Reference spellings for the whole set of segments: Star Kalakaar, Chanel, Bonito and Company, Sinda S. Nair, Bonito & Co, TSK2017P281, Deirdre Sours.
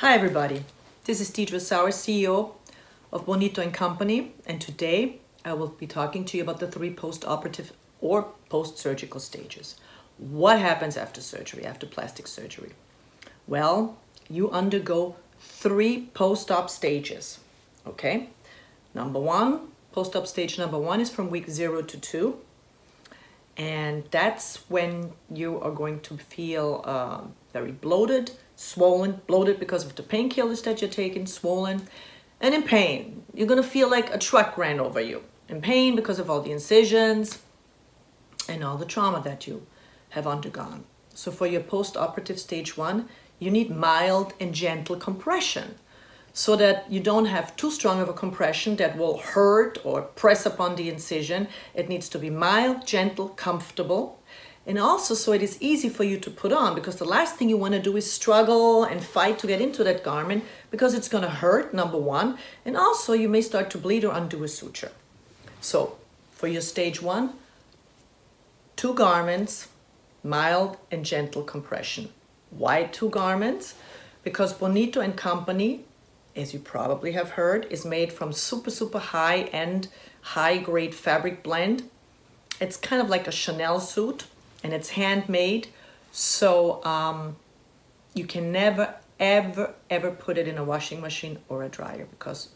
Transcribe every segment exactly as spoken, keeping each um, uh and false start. Hi everybody, this is Deirdre Sours, C E O of Bonito and Company, and today I will be talking to you about the three post-operative or post-surgical stages. What happens after surgery, after plastic surgery? Well, you undergo three post-op stages, okay? Number one, post-op stage number one is from week zero to two, and that's when you are going to feel uh, very bloated, swollen, bloated because of the painkillers that you're taking, swollen, and in pain. You're gonna feel like a truck ran over you. In pain because of all the incisions and all the trauma that you have undergone. So for your post-operative stage one, you need mild and gentle compression so that you don't have too strong of a compression that will hurt or press upon the incision. It needs to be mild, gentle, comfortable. And also, so it is easy for you to put on, because the last thing you want to do is struggle and fight to get into that garment, because it's going to hurt, number one. And also, you may start to bleed or undo a suture. So, for your stage one, two garments, mild and gentle compression. Why two garments? Because Bonito and Company, as you probably have heard, is made from super, super high-end, high-grade fabric blend. It's kind of like a Chanel suit. And it's handmade, so um, you can never, ever, ever put it in a washing machine or a dryer, because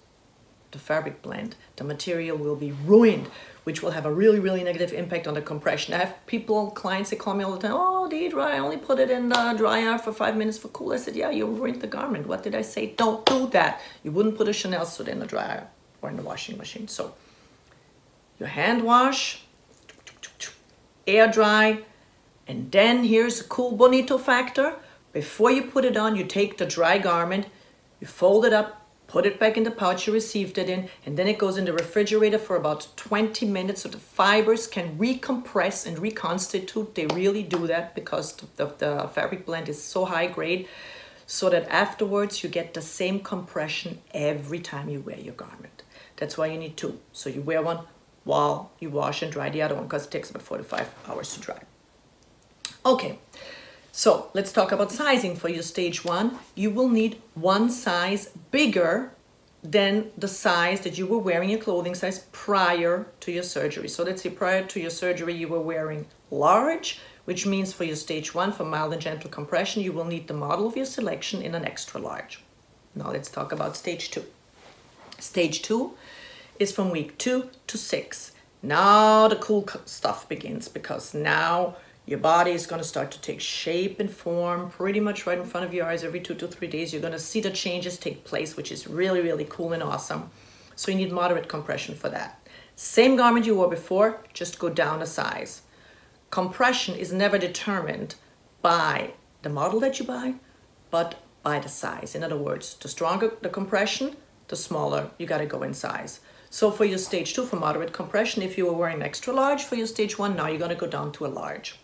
the fabric blend, the material will be ruined, which will have a really, really negative impact on the compression. I have people, clients, they call me all the time, "Oh, Deirdre, I only put it in the dryer for five minutes for cool." I said, "Yeah, you ruined the garment. What did I say? Don't do that. You wouldn't put a Chanel suit in the dryer or in the washing machine." So you hand wash, air dry. And then here's a cool Bonito factor. Before you put it on, you take the dry garment, you fold it up, put it back in the pouch you received it in, and then it goes in the refrigerator for about twenty minutes so the fibers can recompress and reconstitute. They really do that because the, the fabric blend is so high grade, so that afterwards you get the same compression every time you wear your garment. That's why you need two. So you wear one while you wash and dry the other one, because it takes about four to five hours to dry. Okay, so let's talk about sizing for your stage one. You will need one size bigger than the size that you were wearing, your clothing size, prior to your surgery. So let's say prior to your surgery, you were wearing large, which means for your stage one, for mild and gentle compression, you will need the model of your selection in an extra large. Now let's talk about stage two. Stage two is from week two to six. Now the cool stuff begins, because now your body is going to start to take shape and form pretty much right in front of your eyes. Every two to three days, you're going to see the changes take place, which is really, really cool and awesome. So you need moderate compression for that. Same garment you wore before, just go down a size. Compression is never determined by the model that you buy, but by the size. In other words, the stronger the compression, the smaller you got to go in size. So for your stage two, for moderate compression, if you were wearing extra large for your stage one, now you're going to go down to a large.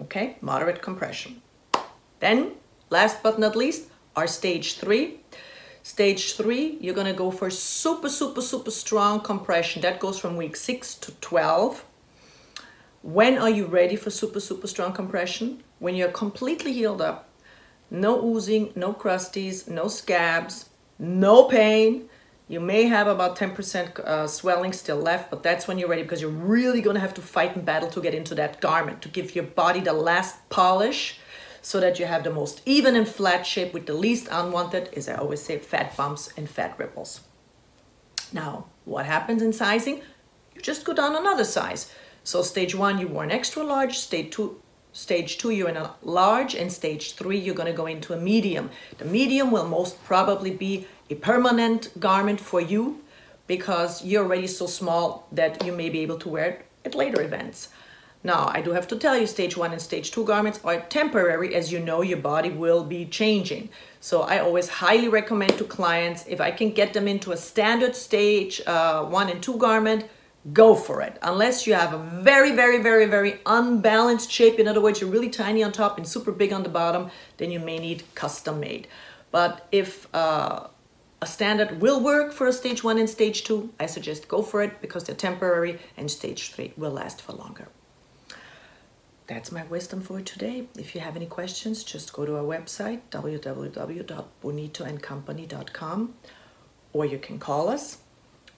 Okay, moderate compression. Then, last but not least, our stage three. Stage three, you're gonna go for super, super, super strong compression. That goes from week six to twelve. When are you ready for super, super strong compression? When you're completely healed up, no oozing, no crusties, no scabs, no pain. You may have about ten percent uh, swelling still left, but that's when you're ready, because you're really going to have to fight and battle to get into that garment, to give your body the last polish so that you have the most even and flat shape with the least unwanted, as I always say, fat bumps and fat ripples. Now, what happens in sizing? You just go down another size. So stage one, you wore an extra large, stage two, Stage two, you're in a large, and stage three, you're gonna go into a medium. The medium will most probably be a permanent garment for you, because you're already so small that you may be able to wear it at later events. Now, I do have to tell you, stage one and stage two garments are temporary. As you know, your body will be changing. So I always highly recommend to clients, if I can get them into a standard stage uh, one and two garment, go for it, unless you have a very, very, very, very unbalanced shape. In other words, you're really tiny on top and super big on the bottom, then you may need custom made. But if uh, a standard will work for a stage one and stage two, I suggest go for it, because they're temporary, and stage three will last for longer. that's my wisdom for today. If you have any questions, just go to our website, w w w dot bonito and company dot com, or you can call us,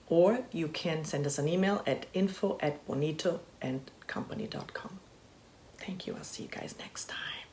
or you can send us an email at info at bonito and company dot com. Thank you. I'll see you guys next time.